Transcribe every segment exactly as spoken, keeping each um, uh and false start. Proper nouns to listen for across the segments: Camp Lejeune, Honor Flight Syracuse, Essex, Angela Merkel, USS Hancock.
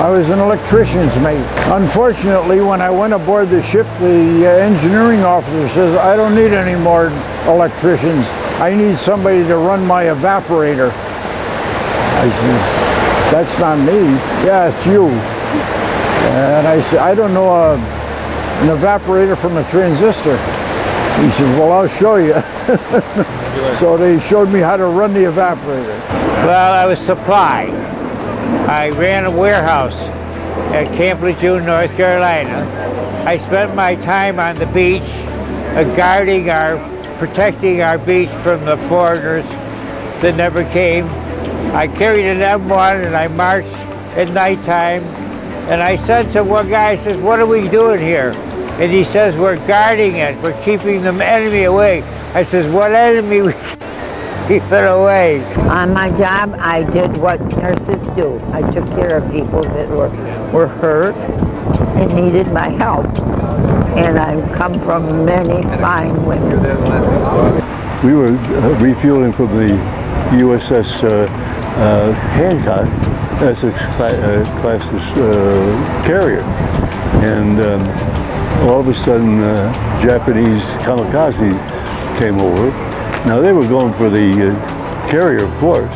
I was an electrician's mate. Unfortunately, when I went aboard the ship, the uh, engineering officer says, I don't need any more electricians. I need somebody to run my evaporator. I says, that's not me. Yeah, it's you. And I said, I don't know a, an evaporator from a transistor. He said, well, I'll show you. So they showed me how to run the evaporator. Well, I was supply. I ran a warehouse at Camp Lejeune, North Carolina. I spent my time on the beach, uh, guarding our, protecting our beach from the foreigners that never came. I carried an M one and I marched at nighttime. And I said to one guy, I says, what are we doing here? And he says, we're guarding it. We're keeping the enemy away. I says, what enemy? We keep it away. On my job, I did what nurses do. I took care of people that were, were hurt and needed my help. And I've come from many fine women. We were uh, refueling from the U S S uh, uh, Hancock, Essex uh, class's uh, carrier. And um, all of a sudden, uh, Japanese kamikazes came over. Now, they were going for the uh, carrier, of course,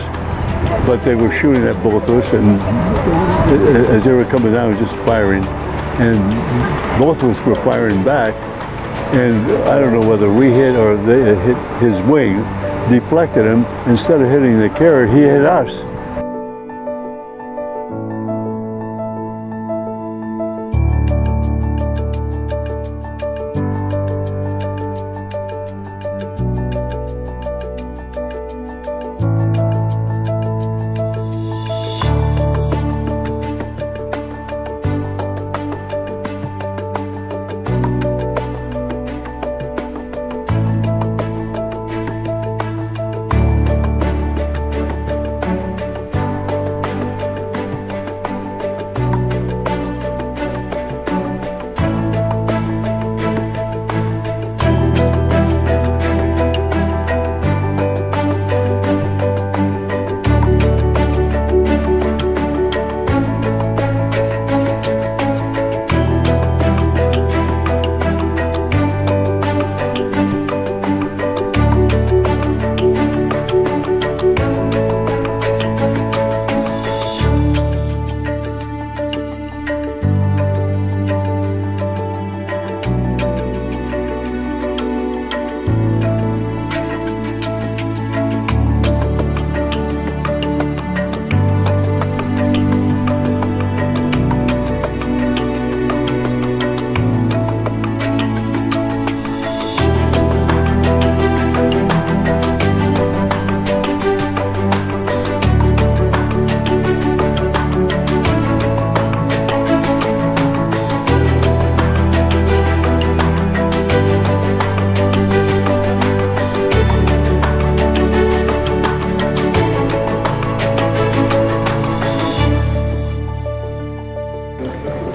but they were shooting at both of us, and uh, as they were coming down, we were just firing, and both of us were firing back, and I don't know whether we hit or they hit his wing, deflected him. Instead of hitting the carrier, he hit us.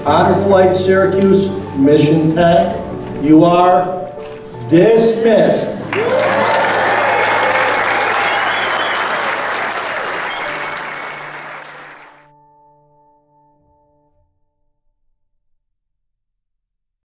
Honor Flight Syracuse, mission tech, you are dismissed.